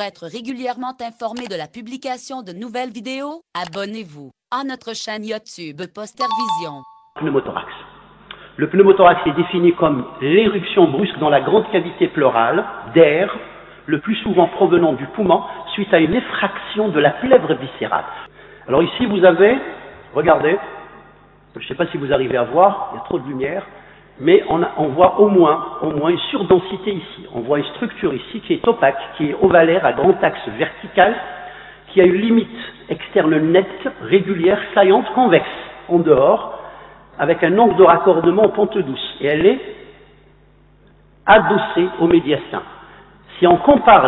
Pour être régulièrement informé de la publication de nouvelles vidéos, abonnez-vous à notre chaîne YouTube PosterVision. Pneumothorax. Le pneumothorax est défini comme l'éruption brusque dans la grande cavité pleurale d'air, le plus souvent provenant du poumon, suite à une effraction de la plèvre viscérale. Alors ici vous avez, regardez, je ne sais pas si vous arrivez à voir, il y a trop de lumière, mais on voit au moins une surdensité ici. On voit une structure ici qui est opaque, qui est ovalaire à grand axe vertical, qui a une limite externe nette, régulière, saillante, convexe, en dehors, avec un angle de raccordement en pente douce. Et elle est adossée au médiastin. Si on compare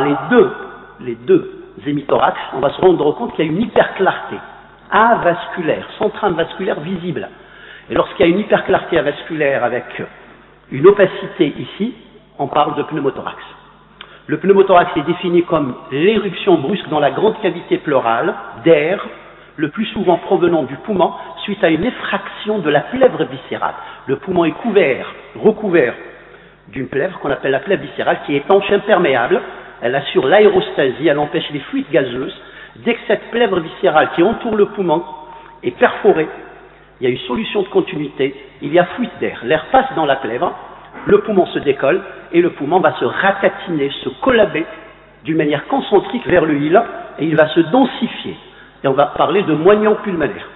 les deux hémithorax, on va se rendre compte qu'il y a une hyperclarté avasculaire, centrale vasculaire visible. Et lorsqu'il y a une hyperclarté avasculaire avec une opacité ici, on parle de pneumothorax. Le pneumothorax est défini comme l'éruption brusque dans la grande cavité pleurale d'air, le plus souvent provenant du poumon, suite à une effraction de la plèvre viscérale. Le poumon est recouvert d'une plèvre qu'on appelle la plèvre viscérale, qui est étanche, imperméable. Elle assure l'aérostasie, elle empêche les fuites gazeuses. Dès que cette plèvre viscérale qui entoure le poumon est perforée, il y a une solution de continuité, il y a fuite d'air. L'air passe dans la plèvre, le poumon se décolle et le poumon va se ratatiner, se collaber d'une manière concentrique vers le hile et il va se densifier. Et on va parler de moignon pulmonaire.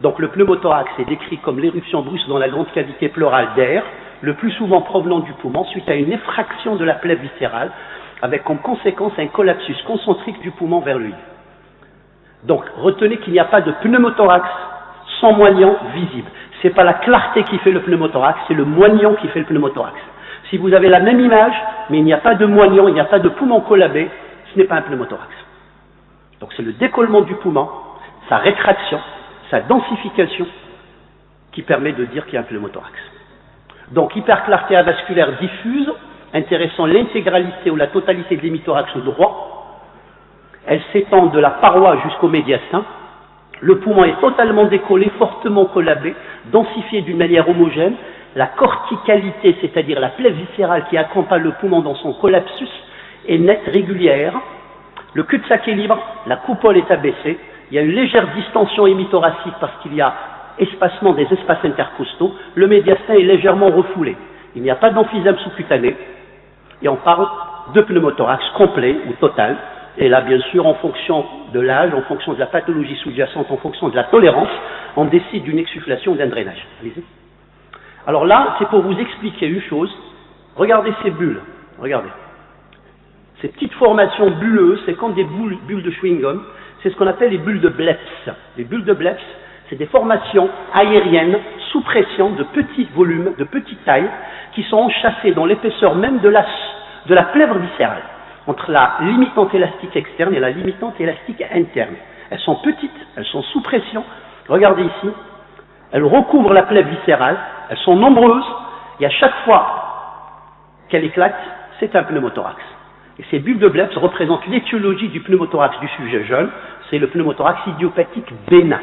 Donc le pneumothorax est décrit comme l'éruption brusque dans la grande cavité pleurale d'air, le plus souvent provenant du poumon, suite à une effraction de la plèvre viscérale, avec comme conséquence un collapsus concentrique du poumon vers le hile. Donc retenez qu'il n'y a pas de pneumothorax sans moignon visible. Ce n'est pas la clarté qui fait le pneumothorax, c'est le moignon qui fait le pneumothorax. Si vous avez la même image, mais il n'y a pas de moignon, il n'y a pas de poumon collabé, ce n'est pas un pneumothorax. Donc c'est le décollement du poumon, sa rétraction, sa densification qui permet de dire qu'il y a un pneumothorax. Donc hyperclarté avasculaire diffuse, intéressant l'intégralité ou la totalité de l'hémithorax droit. Elle s'étend de la paroi jusqu'au médiastin. Le poumon est totalement décollé, fortement collabé, densifié d'une manière homogène. La corticalité, c'est-à-dire la plaie viscérale qui accompagne le poumon dans son collapsus, est nette, régulière. Le cul-de-sac est libre, la coupole est abaissée. Il y a une légère distension hémithoracique parce qu'il y a espacement des espaces intercostaux. Le médiastin est légèrement refoulé. Il n'y a pas d'emphysème sous-cutané. Et on parle de pneumothorax complet ou total. Et là, bien sûr, en fonction de l'âge, en fonction de la pathologie sous-jacente, en fonction de la tolérance, on décide d'une exsufflation ou d'un drainage. Allez-y. Alors là, c'est pour vous expliquer une chose. Regardez ces bulles. Regardez. Ces petites formations bulleuses, c'est comme des bulles de chewing-gum. C'est ce qu'on appelle les bulles de Bleps. Les bulles de Bleps, c'est des formations aériennes sous pression de petits volumes, de petite taille, qui sont enchâssées dans l'épaisseur même de la plèvre viscérale, entre la limitante élastique externe et la limitante élastique interne. Elles sont petites, elles sont sous pression. Regardez ici, elles recouvrent la plèvre viscérale, elles sont nombreuses, et à chaque fois qu'elle éclate, c'est un pneumothorax. Et ces bulles de Bleps représentent l'étiologie du pneumothorax du sujet jeune, c'est le pneumothorax idiopathique bénin.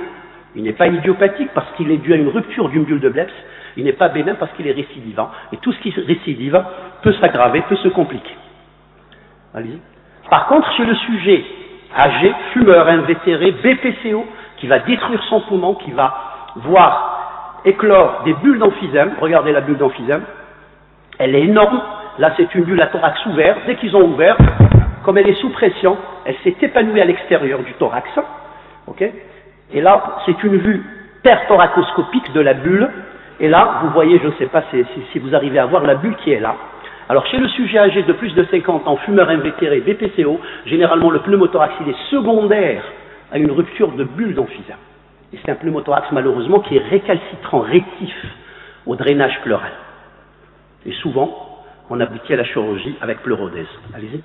Il n'est pas idiopathique parce qu'il est dû à une rupture d'une bulle de Bleps, il n'est pas bénin parce qu'il est récidivant, et tout ce qui récidive peut s'aggraver, peut se compliquer. Allez-y. Par contre, chez le sujet âgé, fumeur invétéré, BPCO, qui va détruire son poumon, qui va voir éclore des bulles d'emphysème, regardez la bulle d'emphysème, elle est énorme, là c'est une bulle à thorax ouvert, dès qu'ils ont ouvert, comme elle est sous pression, elle s'est épanouie à l'extérieur du thorax, okay, et là c'est une vue perthoracoscopique de la bulle, et là vous voyez, je ne sais pas si vous arrivez à voir la bulle qui est là. Alors chez le sujet âgé de plus de 50 ans, fumeur invétéré, BPCO, généralement le pneumothorax il est secondaire à une rupture de bulle d'emphysème. Et c'est un pneumothorax malheureusement qui est récalcitrant, rétif au drainage pleural. Et souvent, on aboutit à la chirurgie avec pleurodèse. Allez-y.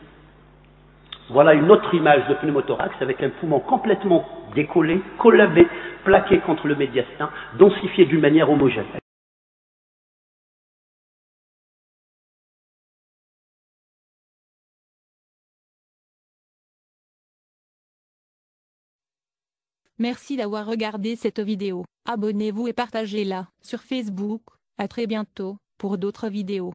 Voilà une autre image de pneumothorax avec un poumon complètement décollé, collabé, plaqué contre le médiastin, densifié d'une manière homogène. Merci d'avoir regardé cette vidéo. Abonnez-vous et partagez-la sur Facebook. À très bientôt pour d'autres vidéos.